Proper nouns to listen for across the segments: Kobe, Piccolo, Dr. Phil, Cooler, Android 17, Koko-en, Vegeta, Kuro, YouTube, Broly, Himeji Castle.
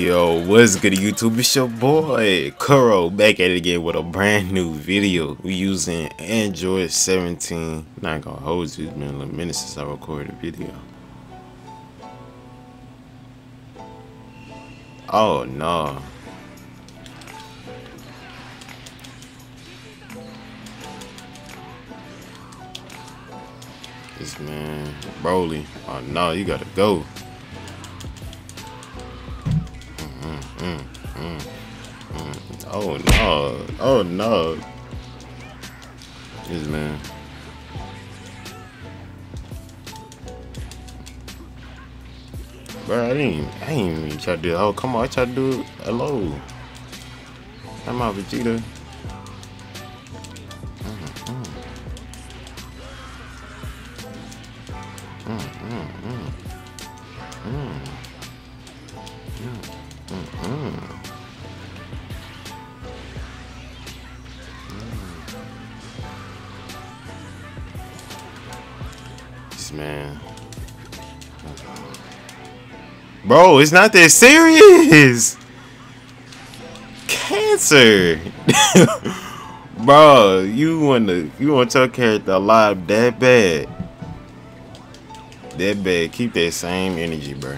Yo, what's good YouTube? It's your boy Kuro back at it again with a brand new video. We using Android 17. Not gonna hold you, it's been a minute since I recorded a video. Oh no. This man, Broly. Oh no, you gotta go. Oh no, oh no. This man. Bro, I didn't even try to do it. Oh, come on, I tried to do it. Hello. I'm out, Vegeta. Man, bro, it's not that serious. Cancer. Bro, you want your character alive that bad? That bad. Keep that same energy, bro.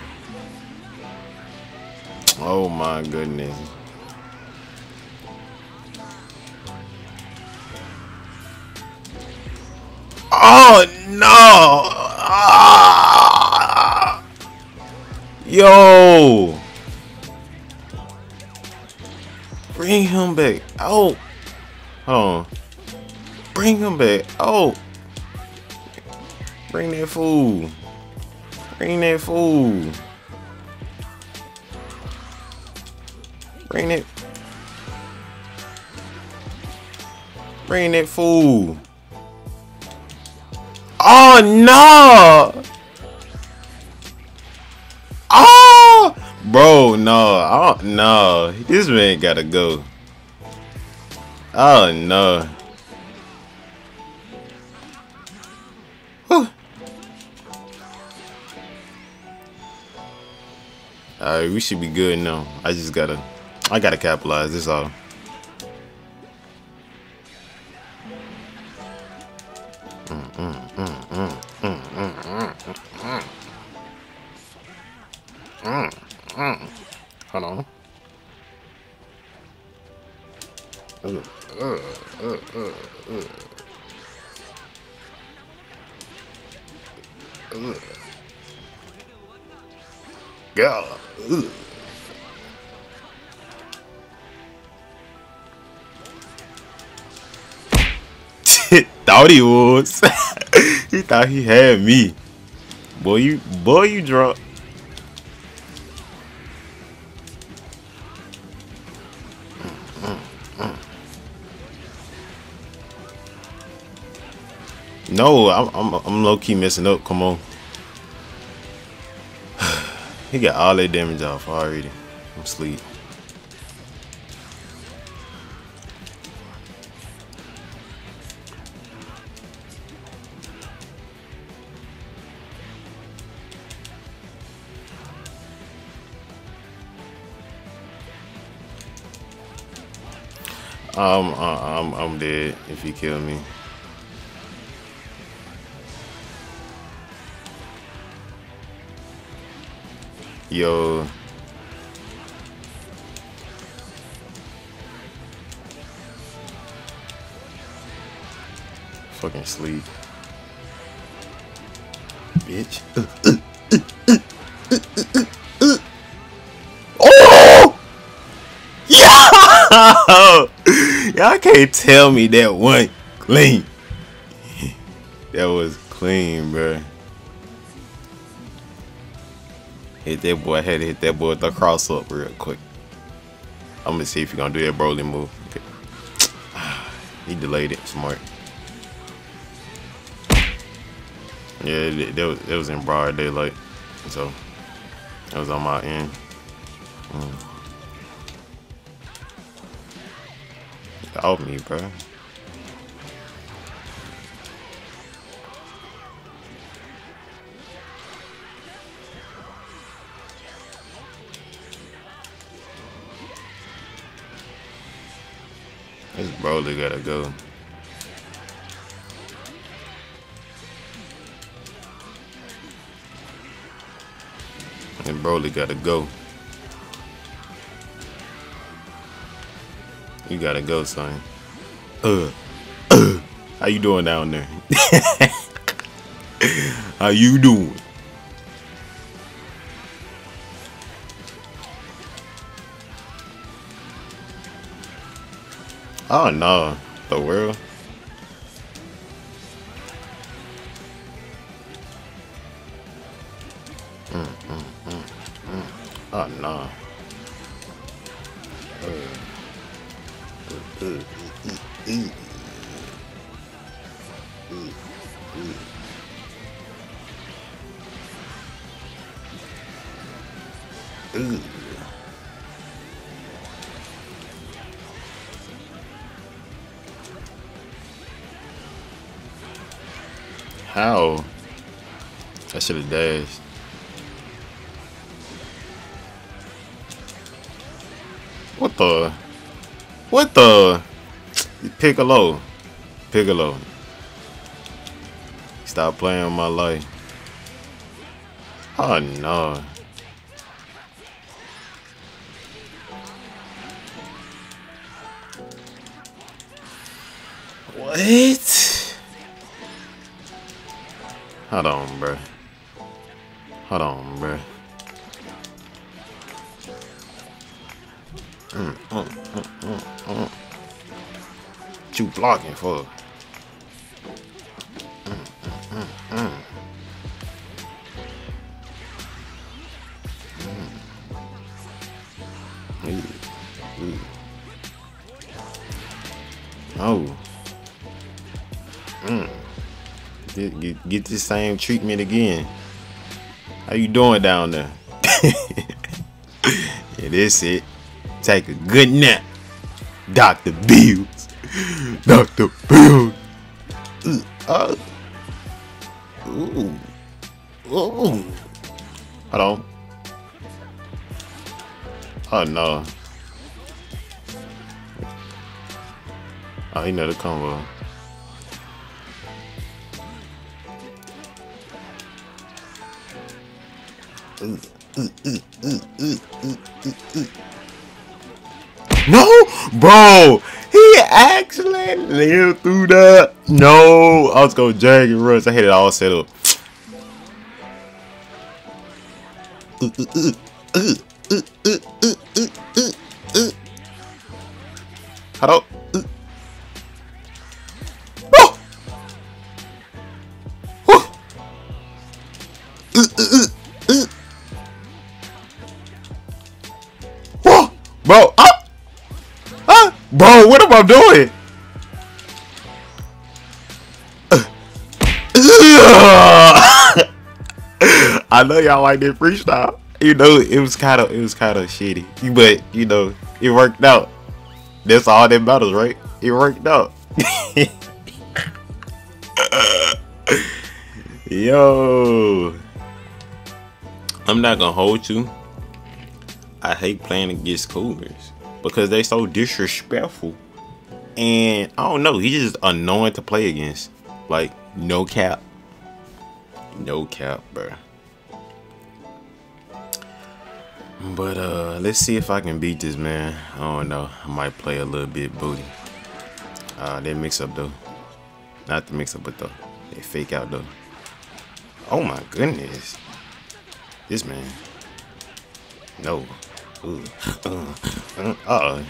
Oh my goodness. Oh no. Yo, bring him back. Oh, hold on. Bring him back. Oh, bring that fool. Bring that fool. Bring it. Bring that fool. Oh no. Oh bro, no. Oh no. This man gotta go. Oh no. Alright, we should be good now. I gotta capitalize, that's all. Hold on. God. Thought he was. He thought he had me. Boy, you drunk. No, I'm low key messing up. Come on, he got all that damage off already. I'm asleep. I'm dead if he kill me. Yo. Fucking sleep. Bitch. Oh! Yo! Y'all can't tell me that one clean. That was clean, bruh. Hit that boy. I had to hit that boy with the cross up real quick. I'm gonna see if you're gonna do that Broly move. Okay. He delayed it. Smart. Yeah, that was in broad daylight, so that was on my end. Help me, bro. This Broly gotta go. And Broly gotta go. You gotta go, son. How you doing down there? How you doing? Oh no, the world. Oh no. How? I should have dashed. What the? What the? Piccolo. Piccolo. Stop playing with my life. Oh no. What? Hold on, bruh. Hold on, bruh. What you blocking for? Oh. Get the same treatment again. How you doing down there? Yeah, that's it. Take a good nap. Dr. Phil. Dr. Phil. Ooh. Ooh. Hold on. Oh no. Oh, he know the combo. No, bro, he actually lived through that. No, I was going to drag and rush. I had it all set up. Hello? Oh! Oh! Oh! Bro, oh! Bro, what am I doing? I know y'all like that freestyle. You know, it was kind of shitty, but you know, it worked out. That's all that matters, right? It worked out. Yo, I'm not gonna hold you. I hate playing against Coolers. Because they so disrespectful, and I don't know, he's just annoying to play against. Like, no cap, no cap, bro. But let's see if I can beat this man. I don't know. I might play a little bit booty. They mix up though, not the mix up, but though they fake out though. Oh my goodness, this man. No.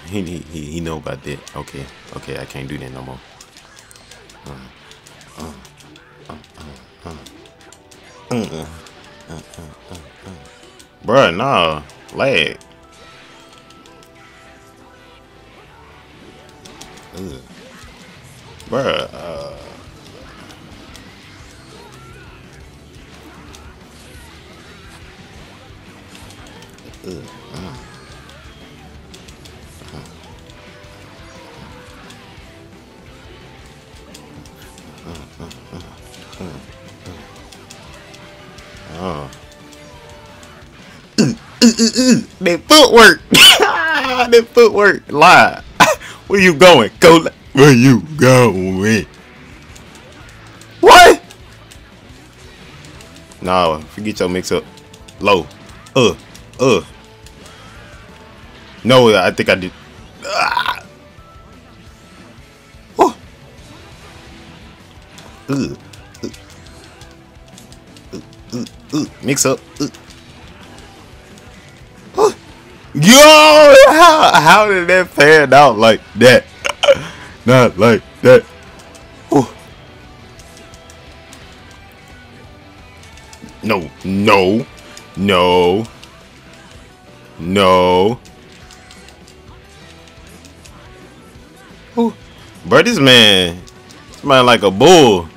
He know about that. Okay, okay, I can't do that no more. Bruh, nah, lag. Bruh, That footwork. That footwork. Lie. Where you going? Go. Where you going? What? No, forget your mix up. Low. No, I think I did. Oh. Mix up. Yo, how did that pan out like that? Not like that. Ooh. No, no, no, no. Ooh. Bro, this man like a bull.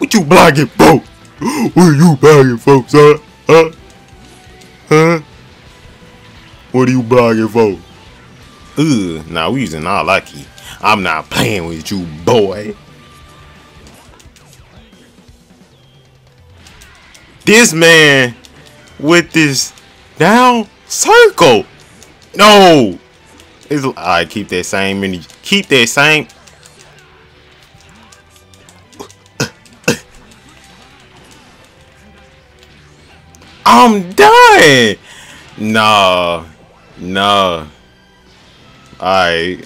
What you blocking, bro? What you blocking, folks? Huh? What are you blocking for? Nah, we using all lucky. I'm not playing with you, boy. This man with this down circle. No, it's alright. Keep that same energy. Keep that same. I'm done. Nah. All right.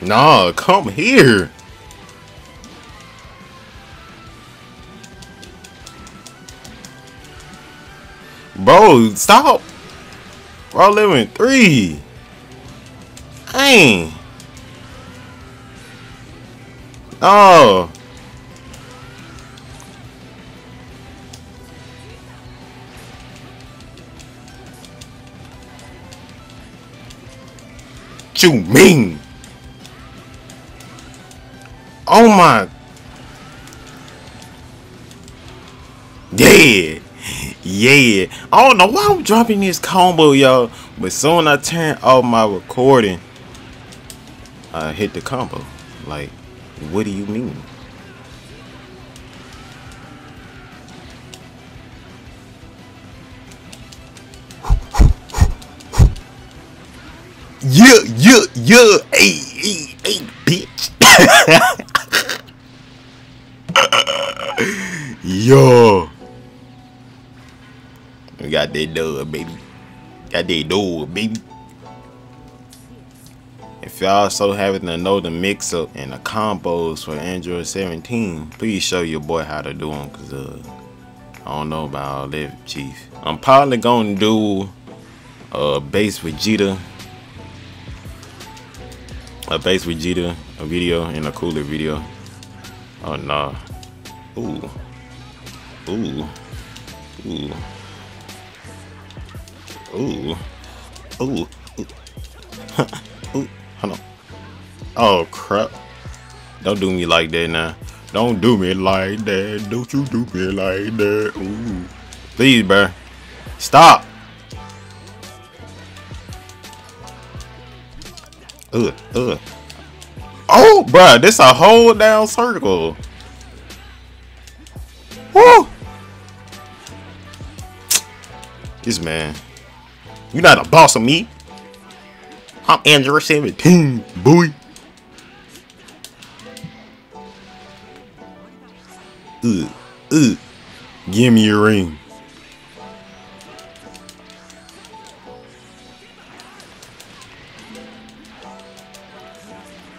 Nah, come here. Bro, stop. Bro, living 3. Dang. Oh. What you mean? Oh my. Yeah, I don't know why I'm dropping this combo, y'all, but soon I turn off my recording. I hit the combo. Like, what do you mean? Yeah, hey, bitch. Yo. Got that dub, baby. Got that dub, baby. If y'all so happen to know the mix up and the combos for Android 17, please show your boy how to do them, cause I don't know about all that, chief. I'm probably gonna do a base Vegeta, a video, and a Cooler video. Oh no! Ooh. Ooh. Ooh. Hold on. Oh crap. Don't do me like that now. Don't do me like that. Don't you do me like that. Ooh. Please, bruh. Stop. Oh, bruh. This a whole down circle. Woo. This man. You're not a boss of me. I'm Android 17, boy. Give me your ring.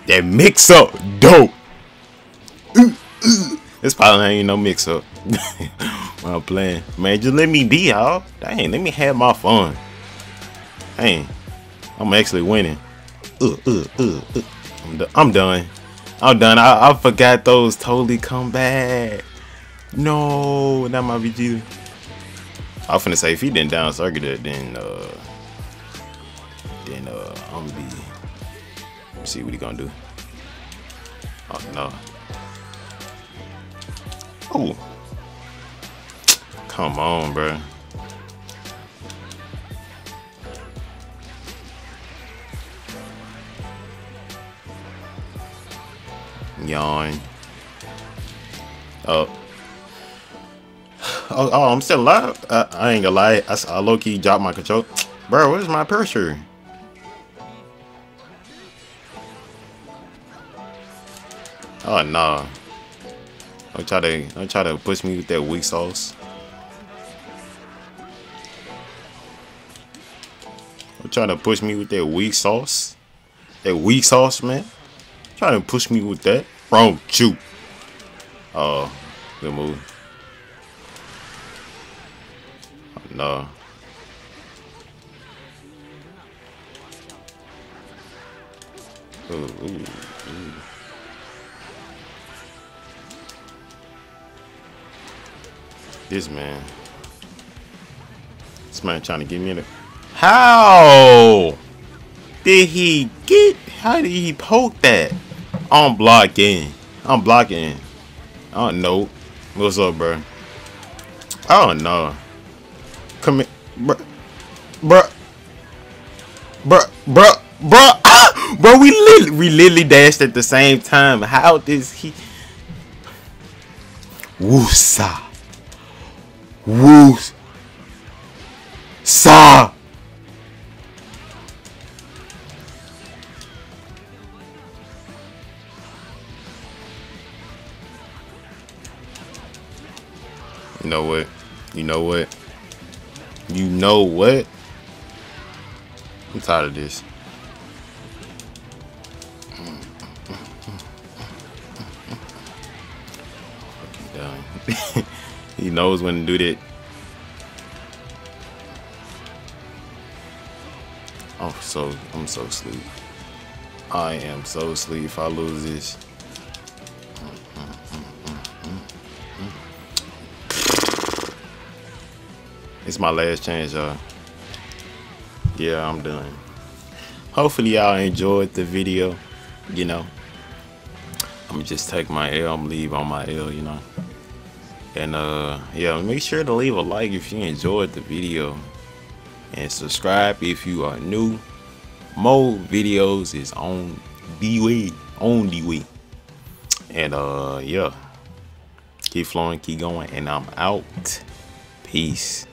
That mix up, dope. This probably ain't no mix up. When I'm playing, man, just let me be, y'all. Dang, let me have my fun. Dang, I'm actually winning. I'm done. I forgot those totally come back. No, not my Vegeta. I was finna say if he didn't down circuit it, then I'm gonna be. Let's see what he gonna do. Oh no. Oh, come on, bro. Yawn. Oh. Oh, I'm still alive? I ain't gonna lie. I low-key dropped my control. Bro, where's my cursor? Oh, nah. Don't try to push me with that weak sauce. Don't try to push me with that weak sauce. That weak sauce, man. Trying to push me with that. Wrong shoot. Oh, good move. Oh, no. Ooh, ooh, ooh. This man trying to get me in there. How did he get? How did he poke that? I'm blocking. I don't know. What's up, bro? I don't know. Come here, bro. Ah, bro, we literally dashed at the same time. How does he? Woosa. Woos sa. You know what? I'm tired of this. Fucking done. He knows when to do that. Oh, I'm so sleep. I am so sleep if I lose this. It's my last chance, y'all. Yeah, I'm done. Hopefully y'all enjoyed the video. You know, I'ma just take my L, I'ma leave on my L, you know. And yeah, make sure to leave a like if you enjoyed the video, and subscribe if you are new. More videos is on the way, and yeah, keep flowing, keep going, and I'm out. Peace.